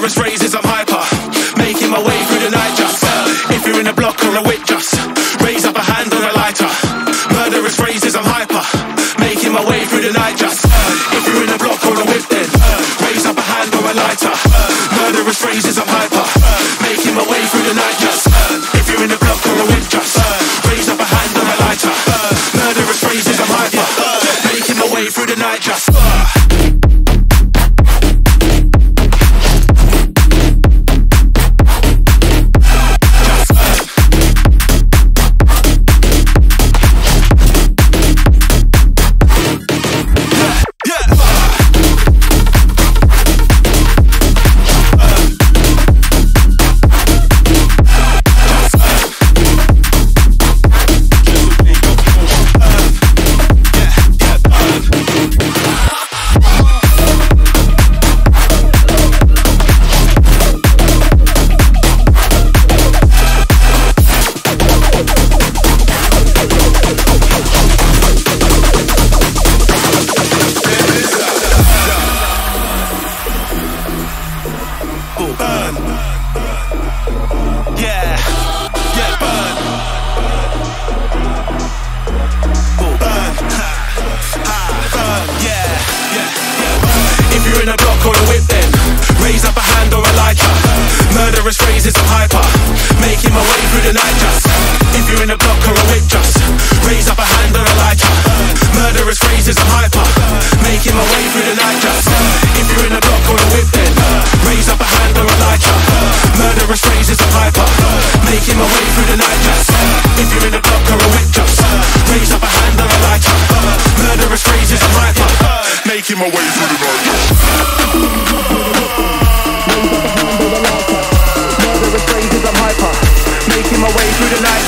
murderous phrases, I'm hyper, making my way through the night. Just if you're in a block or a wit, just raise up a hand or a lighter. Murderous phrases, I'm hyper, making my way through the night. Just if you're in a block or a whip, then raise up a hand or a lighter. Murderous phrases, I'm hyper, making my way through the night. Just if you're in a block or a whip, just raise up a hand or a lighter. Murderous phrases, I'm hyper, making my way through the night. Just burn. Yeah, yeah, burn. Burn. Burn. Ha. Ha. Burn. Yeah, yeah, yeah, burn. If you're in a block or a whip, then raise up a hand or a lighter. Murderous phrases, I'm hyper, making my way through the night. Just if you're in a block or a whip, just raise up a hand or a lighter. Murderous phrases, I'm hyper, making my way through the night. Just if you're in a block or a whip, then raise up a hand or a lighter. Murderous phrases, I'm hyper, making my way through the night. Just if you're in a block or a whip, just raise up a hand or a lighter. Murderous phrases, I'm hyper, making my way through the night. Murderous phrases, I'm hyper, making my way through the night.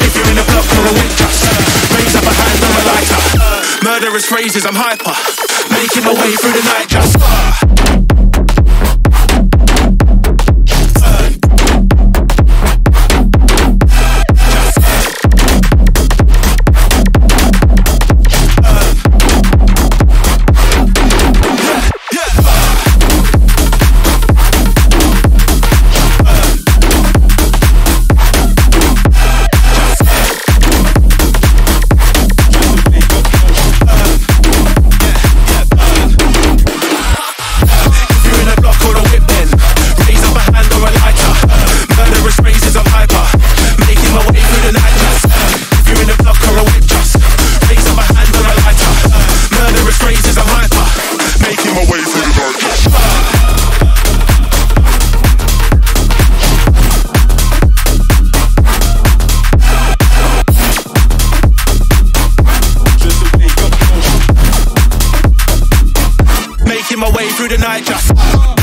If you're in a block or a whip, just raise up a hand or a lighter. Murderous phrases, I'm hyper, making my way through the night. Just my way through the night. Just